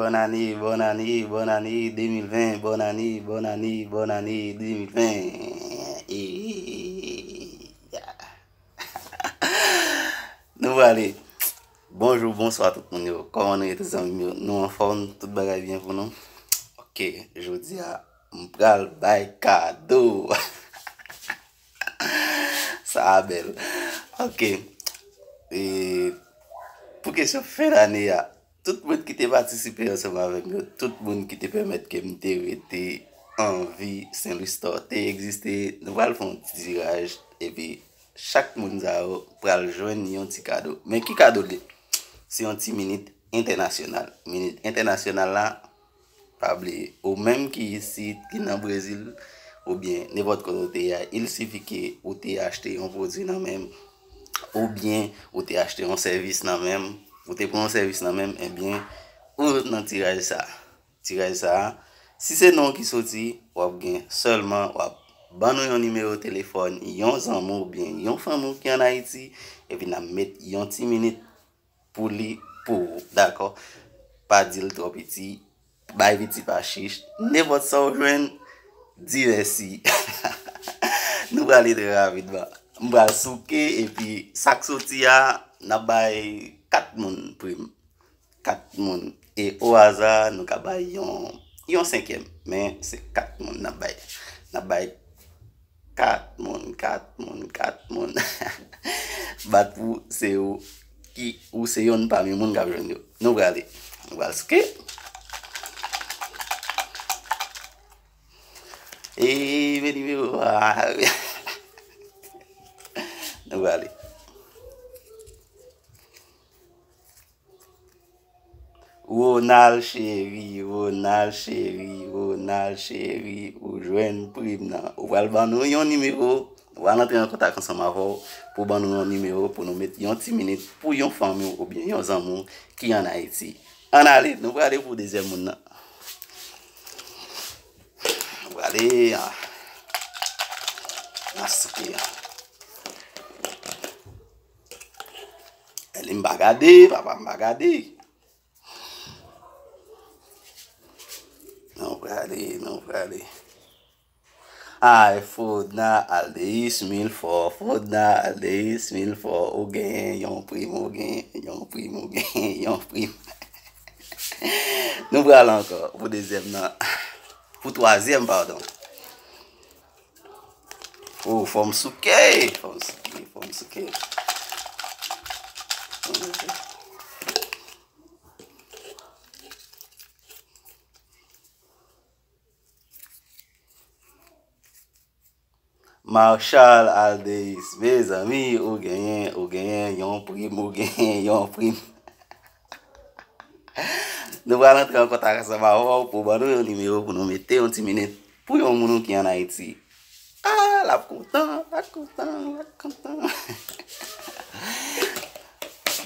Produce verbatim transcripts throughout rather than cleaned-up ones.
bonne année, bonne année, bonne année deux mille vingt, bonne année, bonne année, bonne année deux mille vingt. Et... nous allons. Bonjour, bonsoir tout le monde. Comment nous tous ensemble? Nous en forme, tout bagaille bien pour nous. Ok, je vous dis à m'pral bay cadeau. Ça belle. Ok. Et pour que je fasse l'année, tout le monde qui t'a participé ensemble avec nous, tout le monde qui t'a permis que nous t'aider en vie, Saint Louis Store, t'es existé. Nous allons faire un petit tirage et puis chaque monde va joindre un petit cadeau. Mais qui cadeau? C'est un petit minute international. Minute international là, pas oublier. Ou même qui ici, qui est au Brésil, ou bien n'importe côté, il suffit que vous achetez un produit dans même. Ou bien, ou t'es acheté un service dans même, ou t'es pris un service dans même, et bien, ou dans tirage ça. Tirage ça, si c'est non qui sorti, ou bien seulement, ou bien, un numéro de téléphone, yon zanmou, ou bien, yon famou qui en Haïti, et puis, n'a mettre yon dix minutes pour lui, pour, d'accord? Pas dire trop petit, pas petit pas chiche, ne votre sort joindre, diversi. Nous allons aller très rapidement. Mba souké et puis sak soti a n'a bay quatre moun prime quatre moun et au hasard nous ka bay yon yon cinquième mais c'est quatre moun n'a bay n'a bay quatre moun quatre moun quatre moun bat pou c'est ou qui ou c'est yon parmi moun ka joindre nous aller on va souké et veni veni nous allons. Ronald Chéry, Ronald Chéry, Ronald Chéry, ou joine prime. Ou va nous un numéro, ou va entrer en contact ensemble pour nous un numéro, pour nous mettre une petite minute pour une famille ou bien un amour qui est en Haïti. On allez, nous allons aller pour des amours. Nous allons aller. Elle m'a regardé, papa m'a regardé. Non, regardez, non, regardez. Ah, il faut na aller mille fois, faut na aller mille fois. Au gain, yon prime, au gain, yon prime, au gain, yon prime. Nous allons encore pour deuxième, pour troisième, pardon. Oh, forme souké, forme souké, forme souké. Marshal Aldéis, mes amis, ou gagnent, ou gagnent, yon prime, ou gagnent, yon prime. Nous allons entrer en contact avec vous pour vous donner un numéro pour nous mettre un petit minute pour yon moun qui en Haïti. Ah, la content, la content, la content.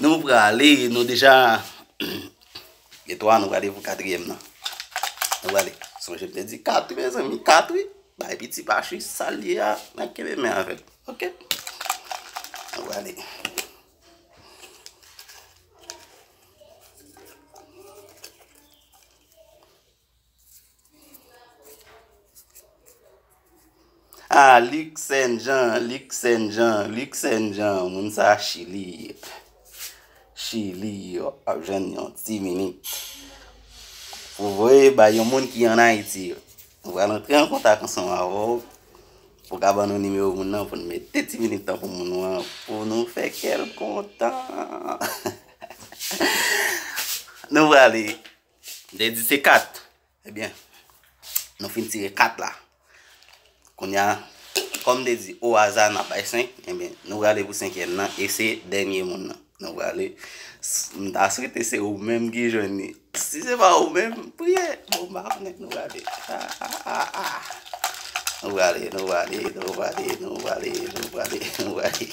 Nous pour aller, nous déjà. Et toi, nous allons pour quatrième. Nous allons. Son je te dis quatre, mes amis, quatre. Bah, et puis, si pas, je suis salié à la Québec, avec. Ok? Nous allons. Ah, Luc Saint-Jean, Luc Saint-Jean, Luc Saint-Jean, mon sa Chili. Chili, j'en ai dix minutes. Vous voyez, il y a des gens qui sont en Haïti. Vous allez entrer en contact ensemble avec pour avoir nos numéros pour nous mettre dix minutes pour nous pour nous faire quel content. Nous allons dédier quatre. Eh bien, nous finissons tirer quatre là. Qu'on y a, comme dédié au hasard, n'a pas cinq. Eh bien, nous allons pour cinquième là et c'est dernier monde. Nous allons aller. M'ta souhaité c'est ou même qui jeune. Si c'est pas ou même, priez. Bon bah nous allons aller. Nous allons aller, nous allons aller, nous allons aller, nous allons aller, nous allons aller, nous allons aller.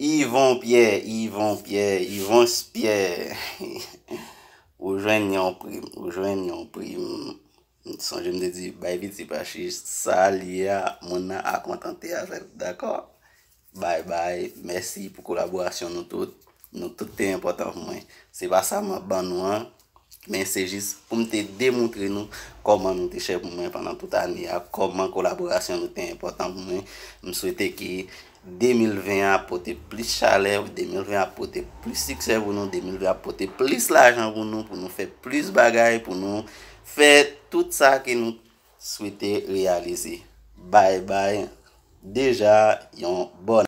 Yvon pie, Yvon pie, Yvon pie. Ou joignent en prime, ou joignent en prime, Son je me dis, bah vite c'est pas chiche, ça lia, mon a à contenter avec, d'accord? Bye bye, merci pour collaboration nous toutes, nous toutes est important pour moi. C'est pas ça ma banouan, mais c'est juste pour me démontrer nous comment nous t'es pour moi pendant toute l'année, comment collaboration nous est important pour moi. Je souhaite que deux mille vingt apporte plus chaleur, deux mille vingt apporte plus succès pour nous, deux mille vingt apporte plus l'argent pour nous, pour nous faire plus bagaille, pour nous faire tout ça que nous souhaitons réaliser. Bye bye. Déjà, yon bon.